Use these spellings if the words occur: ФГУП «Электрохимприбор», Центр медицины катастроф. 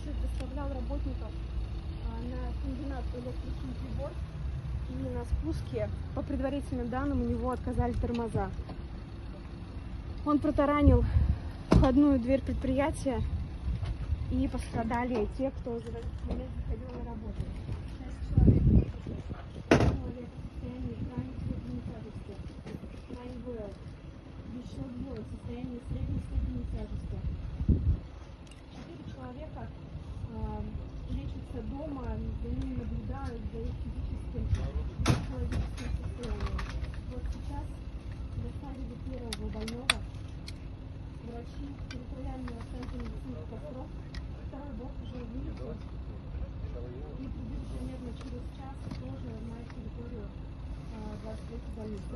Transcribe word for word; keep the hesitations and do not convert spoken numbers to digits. еще доставлял работников на комбинат «Электрохимприбор», и на спуске, по предварительным данным, у него отказали тормоза. Он протаранил входную дверь предприятия, и пострадали те, кто заходил на работу. Состояние средней степени тяжести. Четыре человека э, лечатся дома, за ними наблюдают, за их физическим состоянием. Вот сейчас доставили первого больного. Врачи территориального центра медицинских катастроф. Второй бог уже вылечил. И придут примерно через час тоже на территорию двадцать третьей больницы.